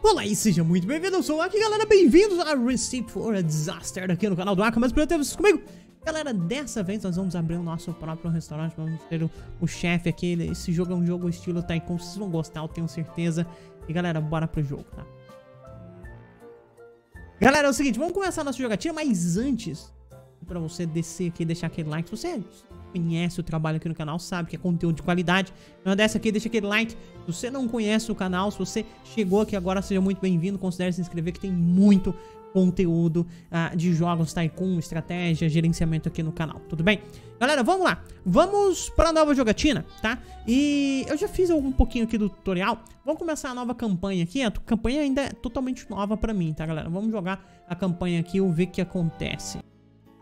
Olá e seja muito bem-vindo, eu sou o Aki, galera, bem-vindos a Recipe for a Disaster aqui no canal do Waka, mas por eu ter vocês comigo, galera, dessa vez nós vamos abrir o nosso próprio restaurante, vamos ter o chefe aqui, esse jogo é um jogo estilo Taikun, vocês vão gostar, eu tenho certeza, e galera, bora pro jogo, tá? Galera, é o seguinte, vamos começar a nossa jogatina, mas antes, pra você descer aqui e deixar aquele like, se você conhece o trabalho aqui no canal, sabe que é conteúdo de qualidade, então desce aqui, deixa aquele like. Se você não conhece o canal, se você chegou aqui agora, seja muito bem-vindo, considere se inscrever que tem muito conteúdo de jogos Taikun, estratégia, gerenciamento aqui no canal, tudo bem? Galera, vamos lá, vamos pra nova jogatina, tá? E eu já fiz um pouquinho aqui do tutorial, vamos começar a nova campanha aqui, a campanha ainda é totalmente nova pra mim, tá galera? Vamos jogar a campanha aqui e ver o que acontece.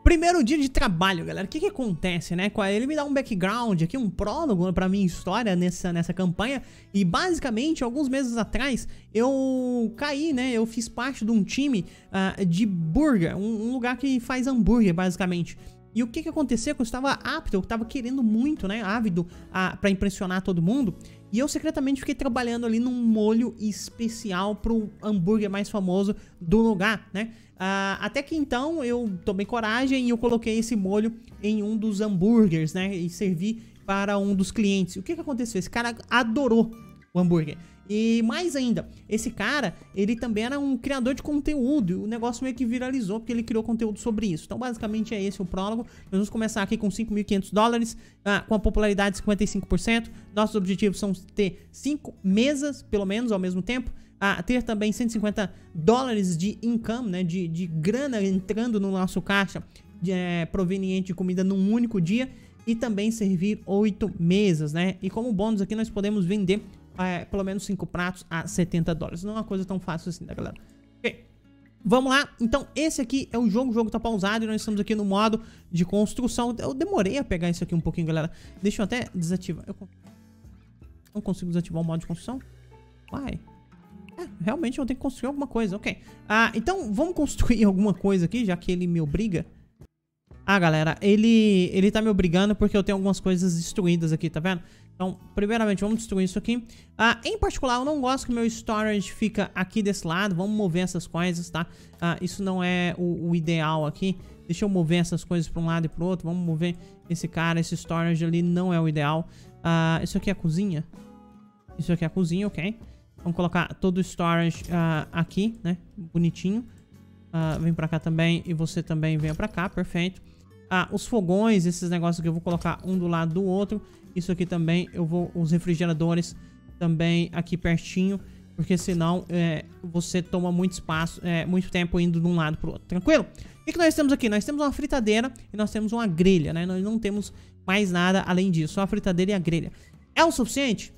Primeiro dia de trabalho, galera, o que que acontece, né? Ele me dá um background aqui, um prólogo pra minha história nessa campanha. E basicamente, alguns meses atrás, eu caí, né? Eu fiz parte de um time de burger, um lugar que faz hambúrguer, basicamente. E o que que aconteceu? Que eu estava apto, eu estava querendo muito, né? Ávido pra impressionar todo mundo. E eu secretamente fiquei trabalhando ali num molho especial pro hambúrguer mais famoso do lugar, né? Até que então eu tomei coragem e eu coloquei esse molho em um dos hambúrgueres, né? E servi para um dos clientes. O que que aconteceu? Esse cara adorou o hambúrguer. E mais ainda, esse cara, ele também era um criador de conteúdo. E o negócio meio que viralizou porque ele criou conteúdo sobre isso. Então basicamente é esse o prólogo. Nós vamos começar aqui com $5.500, com a popularidade de 55%. Nossos objetivos são ter 5 mesas, pelo menos, ao mesmo tempo. Ter também $150 de income, né, de grana entrando no nosso caixa, proveniente de comida num único dia. E também servir 8 mesas, né? E como bônus aqui nós podemos vender pelo menos 5 pratos a $70. Não é uma coisa tão fácil assim, né, galera? Ok, vamos lá. Então esse aqui é o jogo tá pausado e nós estamos aqui no modo de construção. Eu demorei a pegar isso aqui um pouquinho, galera. Deixa eu até desativar. Eu não consigo desativar o modo de construção? Vai. Realmente eu tenho que construir alguma coisa, ok. Então vamos construir alguma coisa aqui, já que ele me obriga. Galera, ele tá me obrigando porque eu tenho algumas coisas destruídas aqui, tá vendo? Então, primeiramente, vamos destruir isso aqui. Em particular, eu não gosto que meu storage fica aqui desse lado. Vamos mover essas coisas, tá? Isso não é o ideal aqui. Deixa eu mover essas coisas pra um lado e pro outro. Vamos mover esse cara, esse storage ali não é o ideal. Isso aqui é a cozinha? Isso aqui é a cozinha, ok. Vamos colocar todo o storage aqui, né? Bonitinho. Vem pra cá também e você também venha pra cá, perfeito. Os fogões, esses negócios aqui eu vou colocar um do lado do outro. Isso aqui também, eu vou... Os refrigeradores também aqui pertinho. Porque senão você toma muito espaço, muito tempo indo de um lado pro outro, tranquilo? O que nós temos aqui? Nós temos uma fritadeira e nós temos uma grelha, né? Nós não temos mais nada além disso, só a fritadeira e a grelha. É o suficiente?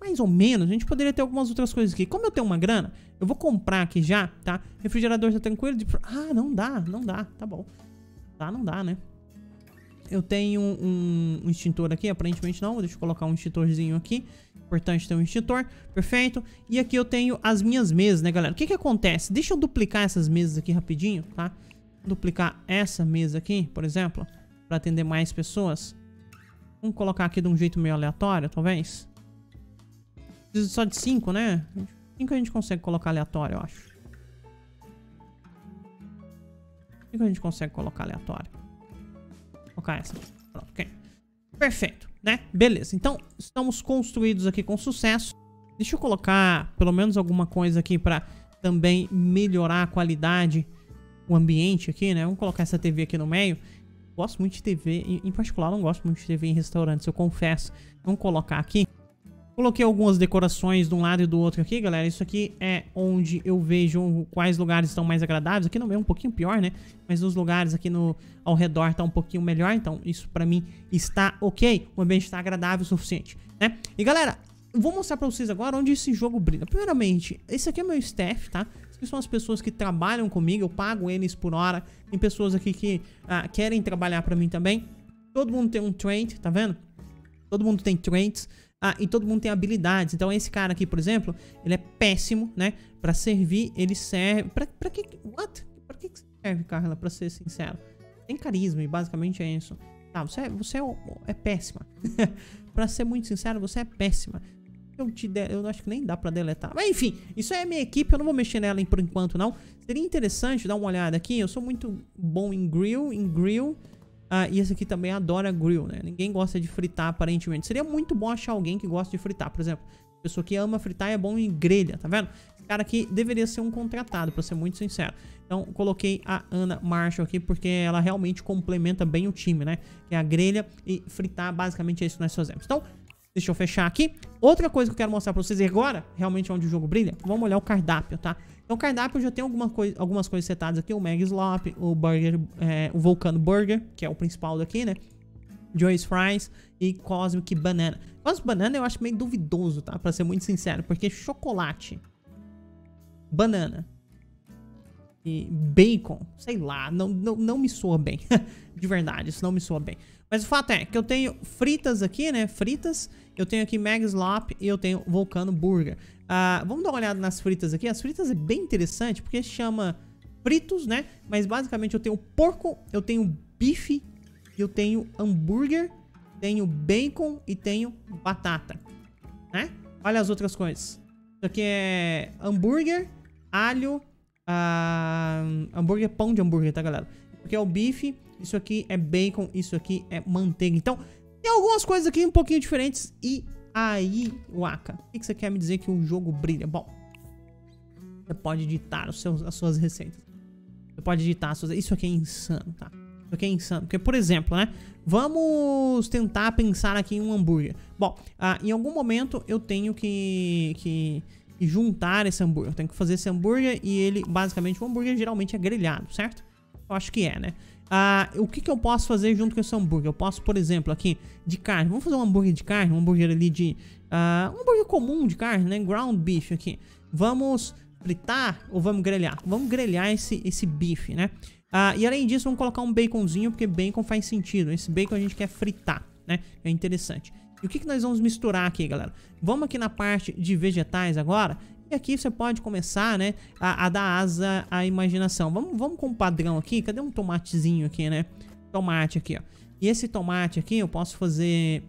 Mais ou menos, a gente poderia ter algumas outras coisas aqui. Como eu tenho uma grana, eu vou comprar aqui já, tá? Refrigerador tá tranquilo? Não dá, tá bom. Não dá, né? Eu tenho um extintor aqui, aparentemente não. Deixa eu colocar um extintorzinho aqui. Importante ter um extintor, perfeito. E aqui eu tenho as minhas mesas, né, galera? O que que acontece? Deixa eu duplicar essas mesas aqui rapidinho, tá? Duplicar essa mesa aqui, por exemplo, pra atender mais pessoas. Vamos colocar aqui de um jeito meio aleatório, talvez. Preciso só de 5, né? 5 a gente consegue colocar aleatório, eu acho. 5 a gente consegue colocar aleatório. Vou colocar essa. Pronto, ok. Perfeito, né? Beleza. Então, estamos construídos aqui com sucesso. Deixa eu colocar pelo menos alguma coisa aqui pra também melhorar a qualidade, o ambiente aqui, né? Vamos colocar essa TV aqui no meio. Gosto muito de TV. Em particular, não gosto muito de TV em restaurantes, eu confesso. Vamos colocar aqui. Coloquei algumas decorações de um lado e do outro aqui, galera. Isso aqui é onde eu vejo quais lugares estão mais agradáveis. Aqui não é um pouquinho pior, né? Mas os lugares aqui ao redor tá um pouquinho melhor. Então isso pra mim está ok. O ambiente está agradável o suficiente, né? E galera, eu vou mostrar pra vocês agora onde esse jogo brilha. Primeiramente, esse aqui é meu staff, tá? Essas são as pessoas que trabalham comigo. Eu pago eles por hora. Tem pessoas aqui que querem trabalhar pra mim também. Todo mundo tem um trait, tá vendo? Todo mundo tem traits. E todo mundo tem habilidades. Então esse cara aqui, por exemplo, ele é péssimo, né? Pra servir, ele serve... Pra que... What? Pra que serve, Carla? Pra ser sincero. Tem carisma e basicamente é isso. Tá, você é péssima. Pra ser muito sincero, você é péssima. Eu acho que nem dá pra deletar. Mas enfim, isso é a minha equipe, eu não vou mexer nela por enquanto não. Seria interessante dar uma olhada aqui. Eu sou muito bom em grill, e esse aqui também adora grill, né? Ninguém gosta de fritar, aparentemente. Seria muito bom achar alguém que gosta de fritar, por exemplo. Pessoa que ama fritar e é bom em grelha, tá vendo? Esse cara aqui deveria ser um contratado, pra ser muito sincero. Então, coloquei a Ana Marshall aqui porque ela realmente complementa bem o time, né? Que é a grelha e fritar, basicamente é isso que nós fazemos. Então, deixa eu fechar aqui. Outra coisa que eu quero mostrar pra vocês agora, realmente é onde o jogo brilha, vamos olhar o cardápio, tá? Então, o cardápio já tem algumas coisas setadas aqui, o MagSlop, o Burger, o Volcano Burger, que é o principal daqui, né? Joy's Fries e Cosmic Banana. Cosmic Banana eu acho meio duvidoso, tá? Pra ser muito sincero, porque chocolate, banana e bacon, sei lá, não me soa bem. De verdade, isso não me soa bem. Mas o fato é que eu tenho fritas aqui, né? Fritas, eu tenho aqui MagSlop e eu tenho Volcano Burger. Vamos dar uma olhada nas fritas aqui. As fritas é bem interessante porque chama fritos, né? Mas basicamente eu tenho porco, eu tenho bife, eu tenho hambúrguer, tenho bacon e tenho batata, né? Olha as outras coisas. Isso aqui é hambúrguer, alho, hambúrguer, pão de hambúrguer, tá, galera? Isso aqui é o bife, isso aqui é bacon, isso aqui é manteiga. Então, tem algumas coisas aqui um pouquinho diferentes. E aí, Waka, o que você quer me dizer que o jogo brilha? Bom, você pode digitar as suas receitas. Você pode digitar as suas... Isso aqui é insano, tá? Ok, insano. Porque, por exemplo, né? Vamos tentar pensar aqui em um hambúrguer. Bom, em algum momento eu tenho que juntar esse hambúrguer. Eu tenho que fazer esse hambúrguer e ele, basicamente, o hambúrguer geralmente é grelhado, certo? Eu acho que é, né? O que eu posso fazer junto com esse hambúrguer? Eu posso, por exemplo, aqui, de carne. Vamos fazer um hambúrguer de carne, um hambúrguer ali de... um hambúrguer comum de carne, né? Ground beef aqui. Vamos fritar ou vamos grelhar? Vamos grelhar esse bife, né? E além disso, vamos colocar um baconzinho, porque bacon faz sentido. Esse bacon a gente quer fritar, né? É interessante. E o que nós vamos misturar aqui, galera? Vamos aqui na parte de vegetais agora. E aqui você pode começar, né? A dar asa à imaginação. Vamos com um padrão aqui. Cadê um tomatezinho aqui, né? Tomate aqui, ó. E esse tomate aqui eu posso fazer...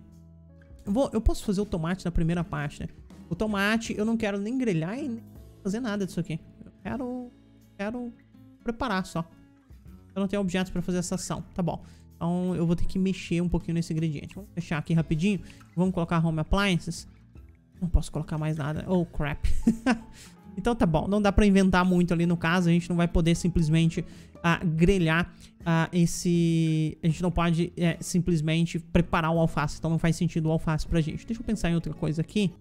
Eu posso fazer o tomate na primeira parte, né? O tomate eu não quero nem grelhar e nem fazer nada disso aqui. Eu quero preparar só. Eu não tenho objetos pra fazer essa ação, tá bom. Então eu vou ter que mexer um pouquinho nesse ingrediente. Vamos fechar aqui rapidinho. Vamos colocar Home Appliances. Não posso colocar mais nada. Oh, crap. Então tá bom, não dá pra inventar muito ali no caso. A gente não vai poder simplesmente grelhar esse... A gente não pode simplesmente preparar o alface. Então não faz sentido o alface pra gente. Deixa eu pensar em outra coisa aqui.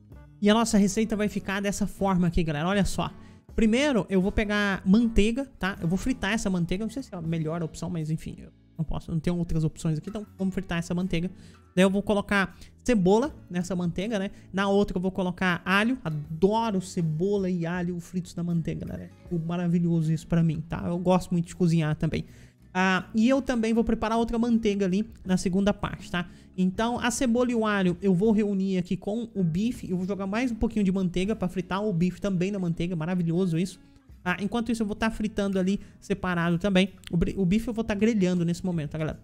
E a nossa receita vai ficar dessa forma aqui, galera. Olha só. Primeiro, eu vou pegar manteiga, tá? Eu vou fritar essa manteiga. Não sei se é a melhor opção, mas enfim, eu não posso. Não tenho outras opções aqui, então vamos fritar essa manteiga. Daí eu vou colocar cebola nessa manteiga, né? Na outra eu vou colocar alho. Adoro cebola e alho fritos na manteiga, galera. É maravilhoso isso pra mim, tá? Eu gosto muito de cozinhar também. E eu também vou preparar outra manteiga ali na segunda parte, tá? Então a cebola e o alho eu vou reunir aqui com o bife. Eu vou jogar mais um pouquinho de manteiga pra fritar o bife também na manteiga. Maravilhoso isso. Enquanto isso eu vou estar fritando ali separado também. O bife eu vou estar grelhando nesse momento, tá, galera?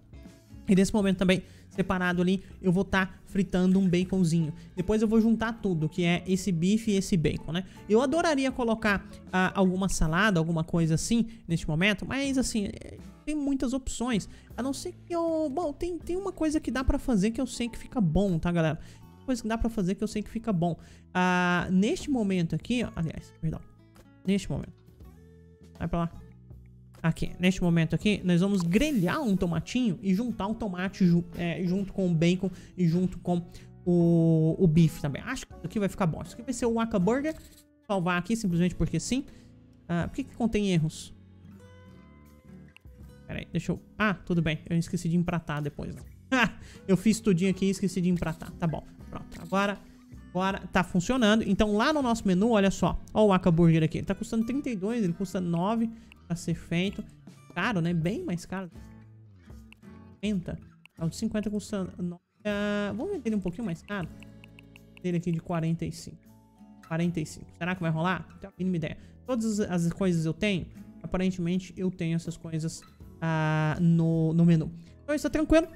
E nesse momento também, separado ali, eu vou estar fritando um baconzinho. Depois eu vou juntar tudo, que é esse bife e esse bacon, né? Eu adoraria colocar alguma salada, alguma coisa assim, neste momento. Mas, assim, tem muitas opções. A não ser que eu... Bom, tem uma coisa que dá pra fazer que eu sei que fica bom, tá, galera? Tem coisa que dá pra fazer que eu sei que fica bom. Neste momento aqui, ó... Aliás, perdão. Neste momento. Vai pra lá. Aqui, neste momento aqui, nós vamos grelhar um tomatinho e juntar o tomate junto com o bacon e junto com o bife também. Acho que isso aqui vai ficar bom. Isso aqui vai ser o Waka Burger. Vou salvar aqui simplesmente porque sim. Por que contém erros? Pera aí, deixa eu... tudo bem. Eu esqueci de empratar depois. Eu fiz tudinho aqui e esqueci de empratar. Tá bom, pronto. Agora tá funcionando. Então lá no nosso menu, olha só. Ó o Waka Burger aqui. Ele tá custando 32, ele custa 9... pra ser feito, caro, né? Bem mais caro. 50. O de 50 custa... vamos vender ele um pouquinho mais caro. Ele aqui de 45. 45. Será que vai rolar? Não tenho a mínima ideia. Todas as coisas eu tenho. Aparentemente eu tenho essas coisas no menu. Então isso tá tranquilo.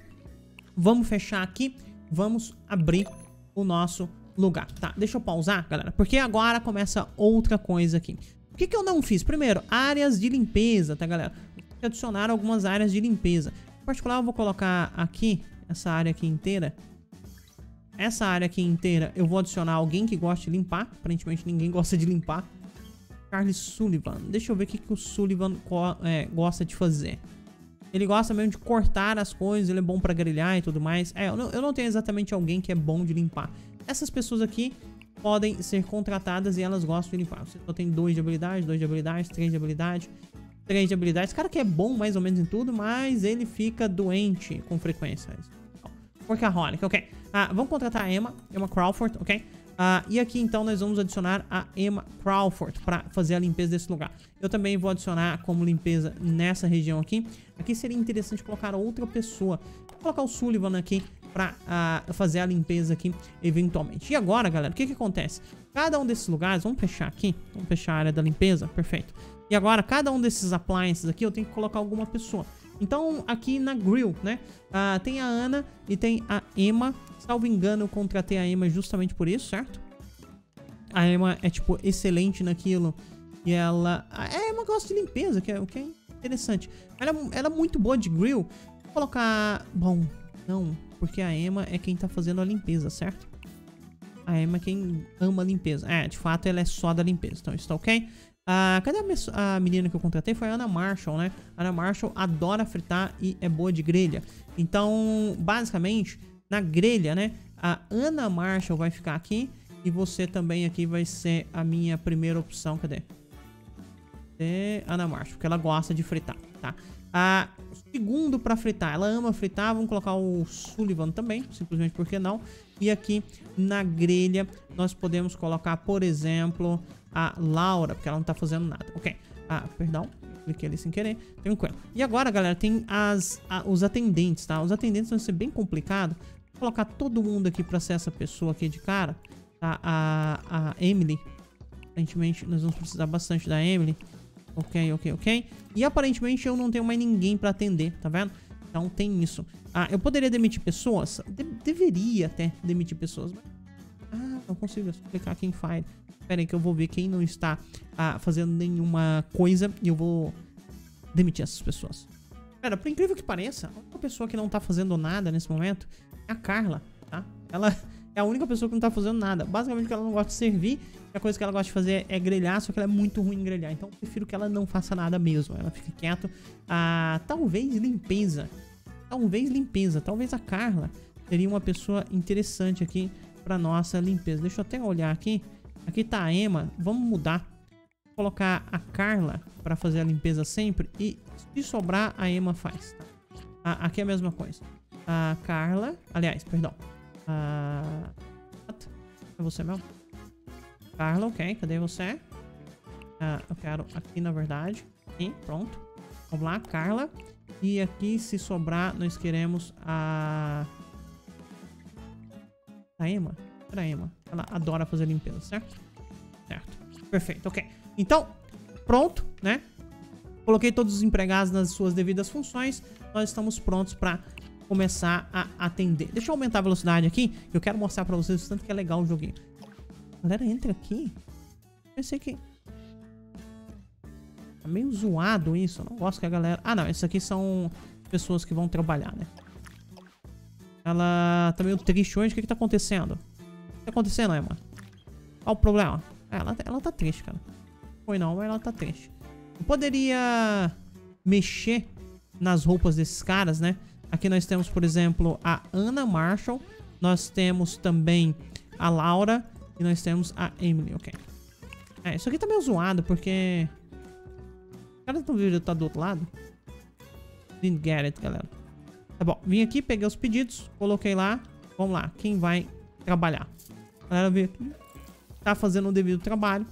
Vamos fechar aqui. Vamos abrir o nosso lugar, tá? Deixa eu pausar, galera, porque agora começa outra coisa aqui. O que que eu não fiz? Primeiro, áreas de limpeza, tá, galera? Adicionar algumas áreas de limpeza. Em particular, eu vou colocar aqui, essa área aqui inteira. Essa área aqui inteira eu vou adicionar alguém que goste de limpar. Aparentemente ninguém gosta de limpar. Charles Sullivan. Deixa eu ver o que que o Sullivan gosta de fazer. Ele gosta mesmo de cortar as coisas, ele é bom pra grelhar e tudo mais. É, eu não tenho exatamente alguém que é bom de limpar. Essas pessoas aqui podem ser contratadas e elas gostam de limpar. Você só tem 2 de habilidade, 3 de habilidade, 3 de habilidade. Esse cara que é bom mais ou menos em tudo, mas ele fica doente com frequência. Workaholic, ok. Vamos contratar a Emma Crawford, ok? E aqui então nós vamos adicionar a Emma Crawford para fazer a limpeza desse lugar. Eu também vou adicionar como limpeza nessa região aqui. Aqui seria interessante colocar outra pessoa. Vou colocar o Sullivan aqui para fazer a limpeza aqui eventualmente. E agora, galera, o que que acontece? Cada um desses lugares, vamos fechar aqui. Vamos fechar a área da limpeza, perfeito. E agora, cada um desses appliances aqui eu tenho que colocar alguma pessoa. Então, aqui na grill, né, tem a Ana e tem a Emma. Salvo engano, eu contratei a Emma justamente por isso, certo? A Emma é, tipo, excelente naquilo. E ela... A Emma gosta de limpeza, que é interessante. Ela é muito boa de grill. Vou colocar... Bom, não. Porque a Emma é quem tá fazendo a limpeza, certo? A Emma é quem ama a limpeza. É, de fato, ela é só da limpeza. Então, isso tá ok? Cadê a menina que eu contratei? Foi a Ana Marshall, né? A Ana Marshall adora fritar e é boa de grelha. Então, basicamente, na grelha, né? A Ana Marshall vai ficar aqui. E você também aqui vai ser a minha primeira opção. Cadê? Ana Marshall, porque ela gosta de fritar, tá? Segundo pra fritar, ela ama fritar. Vamos colocar o Sullivan também, simplesmente porque não. E aqui na grelha nós podemos colocar, por exemplo... a Laura, porque ela não tá fazendo nada. Ok. Perdão. Cliquei ali sem querer. Tranquilo. E agora, galera, tem os atendentes, tá? Os atendentes vão ser bem complicado. Vou colocar todo mundo aqui pra ser essa pessoa aqui de cara. Tá? A Emily. Aparentemente, nós vamos precisar bastante da Emily. Ok. E aparentemente eu não tenho mais ninguém pra atender, tá vendo? Então tem isso. Eu poderia demitir pessoas? Deveria até demitir pessoas. Mas... não consigo. É só clicar aqui em Fire. Espera aí que eu vou ver quem não está fazendo nenhuma coisa e eu vou demitir essas pessoas. Cara, por incrível que pareça, a única pessoa que não está fazendo nada nesse momento é a Carla, tá? Ela é a única pessoa que não está fazendo nada. Basicamente porque ela não gosta de servir, a coisa que ela gosta de fazer é grelhar, só que ela é muito ruim em grelhar. Então eu prefiro que ela não faça nada mesmo, ela fique quieta. Talvez limpeza. Talvez a Carla seria uma pessoa interessante aqui para nossa limpeza. Deixa eu até olhar aqui. Aqui tá a Emma, vamos mudar. Vou colocar a Carla pra fazer a limpeza sempre. E se sobrar, a Emma faz. Aqui é a mesma coisa. A Carla, aliás, perdão. É você mesmo? Carla, ok, cadê você? Eu quero aqui, na verdade. Aqui, pronto. Vamos lá, Carla. E aqui, se sobrar, nós queremos a Emma. Pra Emma. Ela adora fazer limpeza, certo? Certo. Perfeito, ok. Então, pronto, né? Coloquei todos os empregados nas suas devidas funções. Nós estamos prontos pra começar a atender. Deixa eu aumentar a velocidade aqui, que eu quero mostrar pra vocês o tanto que é legal o joguinho. Galera, entra aqui. Pensei que... Tá meio zoado isso. Eu não gosto que a galera... não. Esses aqui são pessoas que vão trabalhar, né? Ela tá meio triste hoje. O que que tá acontecendo? O que tá acontecendo, Emma? Qual o problema? Ela tá triste, cara. Foi não, mas ela tá triste. Eu poderia mexer nas roupas desses caras, né? Aqui nós temos, por exemplo, a Ana Marshall. Nós temos também a Laura. E nós temos a Emily, ok. Isso aqui tá meio zoado, porque... O cara do vídeo tá do outro lado. Didn't get it, galera. Tá bom, vim aqui, peguei os pedidos, coloquei lá. Vamos lá, quem vai trabalhar? A galera vê aqui, tá fazendo o devido trabalho,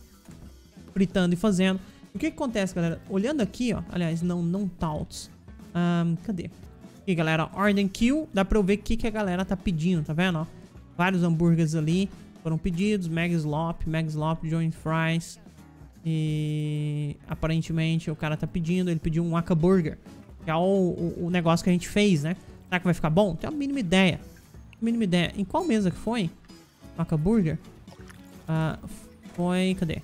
fritando e fazendo. O que que acontece, galera? Olhando aqui, ó, aliás, não touts. Cadê? Aqui, galera, order queue, dá pra eu ver o que que a galera tá pedindo, tá vendo, ó? Vários hambúrgueres ali foram pedidos, MagSlop, joint fries. E aparentemente o cara tá pedindo, ele pediu um Waka Burger, que é o negócio que a gente fez, né? Será que vai ficar bom? Tenho a mínima ideia. Em qual mesa que foi? Waka Burger foi... Cadê?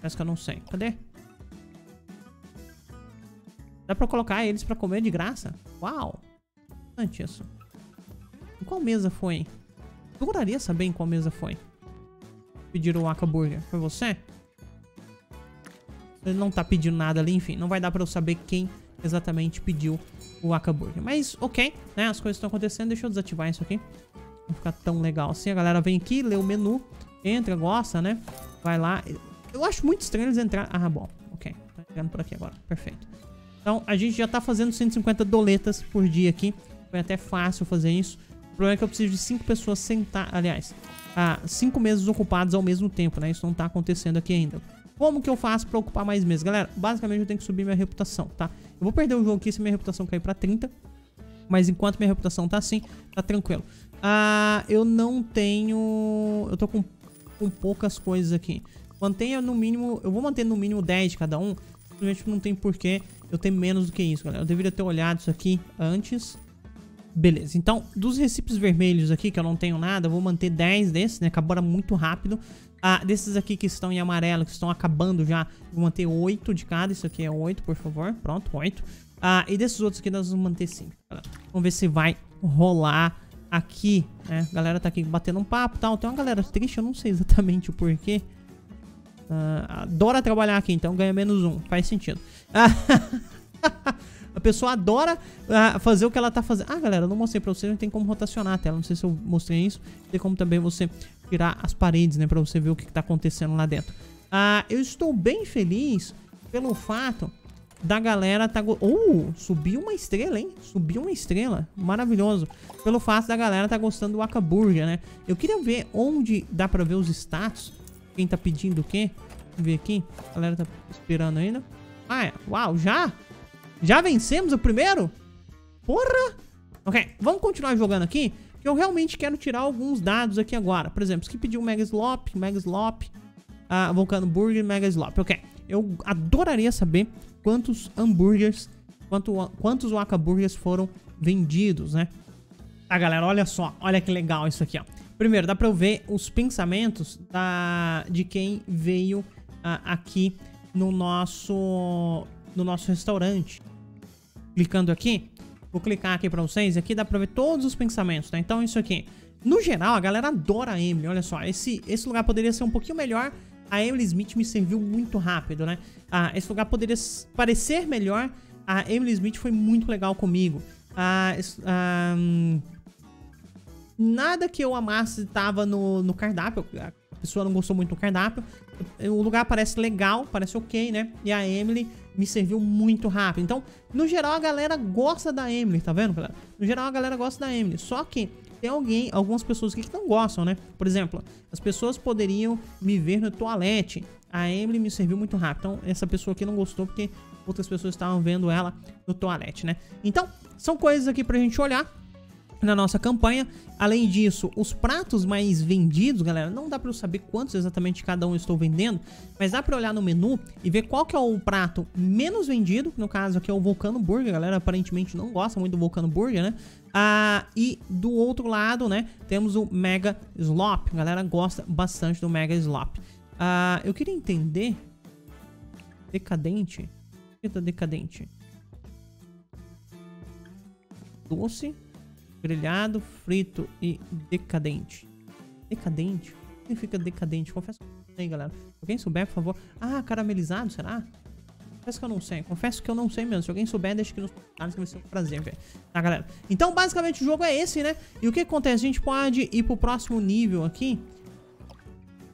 Parece que eu não sei. Cadê? Dá pra colocar eles pra comer de graça? Uau! Interessante isso. Em qual mesa foi? Eu gostaria de saber em qual mesa foi. Pedir o Waka Burger. Foi você? Ele não tá pedindo nada ali, enfim. Não vai dar pra eu saber quem exatamente pediu o Waka Burger. Mas, ok, né? As coisas estão acontecendo. Deixa eu desativar isso aqui. Não ficar tão legal assim. A galera vem aqui, lê o menu. Entra, gosta, né? Vai lá. Eu acho muito estranho eles entrarem... Ah, bom. Ok. Tá chegando por aqui agora. Perfeito. Então, a gente já tá fazendo 150 doletas por dia aqui. Foi até fácil fazer isso. O problema é que eu preciso de 5 pessoas sentadas... Aliás, 5 mesas ocupadas ao mesmo tempo, né? Isso não tá acontecendo aqui ainda. Como que eu faço pra ocupar mais mesas? Galera, basicamente eu tenho que subir minha reputação, tá? Eu vou perder o jogo aqui se minha reputação cair pra 30. Mas enquanto minha reputação tá assim, tá tranquilo. Eu não tenho... Eu tô com poucas coisas aqui. Mantenha no mínimo... Eu vou manter no mínimo 10 de cada um. Simplesmente não tem porquê eu ter menos do que isso, galera. Eu deveria ter olhado isso aqui antes... Beleza, então, dos recipes vermelhos aqui, que eu não tenho nada, eu vou manter 10 desses, né? Acabaram muito rápido. Desses aqui que estão em amarelo, que estão acabando já, vou manter 8 de cada. Isso aqui é 8, por favor. Pronto, 8. E desses outros aqui nós vamos manter 5. Vamos ver se vai rolar aqui, né? A galera tá aqui batendo um papo e tal. Tem uma galera triste, eu não sei exatamente o porquê. Adora trabalhar aqui, então ganha menos um. Faz sentido. A pessoa adora fazer o que ela tá fazendo. Ah, galera, eu não mostrei pra vocês, não tem como rotacionar a tela. Não sei se eu mostrei isso. Tem como também você tirar as paredes, né? Pra você ver o que tá acontecendo lá dentro. Eu estou bem feliz pelo fato da galera tá... subiu uma estrela, hein? Subiu uma estrela. Maravilhoso. Pelo fato da galera tá gostando do Waka Burger, né? Eu queria ver onde dá pra ver os status. Quem tá pedindo o quê? Deixa eu ver aqui. A galera tá esperando ainda. Ah, é. Uau, já? Já vencemos o primeiro? Porra! Ok, vamos continuar jogando aqui. Que eu realmente quero tirar alguns dados aqui agora. Por exemplo, que pediu MagSlop, Volcano Burger, MagSlop. Ok, eu adoraria saber quantos hambúrgueres, quantos Waka Burgers foram vendidos, né? Tá, galera, olha só. Olha que legal isso aqui, ó. Primeiro, dá pra eu ver os pensamentos de quem veio aqui no nosso restaurante. Clicando aqui, vou clicar aqui pra vocês. Aqui dá pra ver todos os pensamentos, tá? Então isso aqui, no geral, a galera adora a Emily. Olha só, esse lugar poderia ser um pouquinho melhor. A Emily Smith me serviu muito rápido, né? Esse lugar poderia parecer melhor. A Emily Smith foi muito legal comigo. Nada que eu amasse estava no cardápio. A pessoa não gostou muito do cardápio. O lugar parece legal, parece ok, né? E a Emily me serviu muito rápido. Então, no geral, a galera gosta da Emily, tá vendo, galera? No geral, a galera gosta da Emily. Só que tem algumas pessoas aqui que não gostam, né? Por exemplo, as pessoas poderiam me ver no toalete. A Emily me serviu muito rápido. Então, essa pessoa aqui não gostou porque outras pessoas estavam vendo ela no toalete, né? Então, são coisas aqui pra gente olhar na nossa campanha. Além disso, os pratos mais vendidos, galera, não dá pra eu saber quantos exatamente cada um eu estou vendendo, mas dá pra olhar no menu e ver qual que é o prato menos vendido, que no caso aqui é o Volcano Burger. Galera aparentemente não gosta muito do Volcano Burger, né? E do outro lado, né, temos o MagSlop. Galera gosta bastante do MagSlop. Eu queria entender... Decadente? O que tá decadente? Doce... Grelhado, frito e decadente. Decadente? O que significa decadente? Confesso que eu não sei, galera. Se alguém souber, por favor. Caramelizado, será? Confesso que eu não sei. Confesso que eu não sei mesmo. Se alguém souber, deixa aqui nos comentários que vai ser um prazer, velho. Tá, galera? Então, basicamente, o jogo é esse, né? E o que acontece? A gente pode ir pro próximo nível aqui.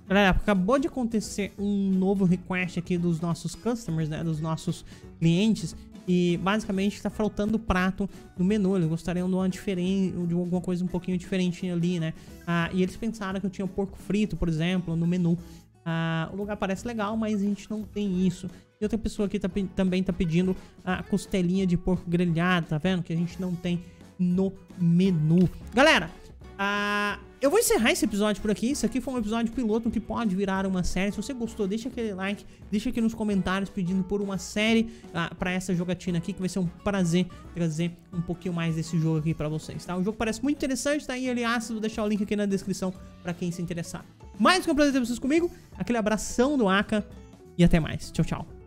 Galera, acabou de acontecer um novo request aqui dos nossos customers, né? Dos nossos clientes. E basicamente está faltando prato no menu. Eles gostariam de alguma coisa um pouquinho diferente ali, né? E eles pensaram que eu tinha um porco frito, por exemplo, no menu. O lugar parece legal, mas a gente não tem isso. E outra pessoa aqui também está pedindo a costelinha de porco grelhado, tá vendo? Que a gente não tem no menu. Galera, Eu vou encerrar esse episódio por aqui. Isso aqui foi um episódio piloto que pode virar uma série. Se você gostou, deixa aquele like, deixa aqui nos comentários pedindo por uma série pra essa jogatina aqui, que vai ser um prazer trazer um pouquinho mais desse jogo aqui pra vocês, tá? O jogo parece muito interessante, tá aí, aliás, vou deixar o link aqui na descrição pra quem se interessar. Mais que um prazer ter vocês comigo, aquele abração do Aka e até mais. Tchau, tchau.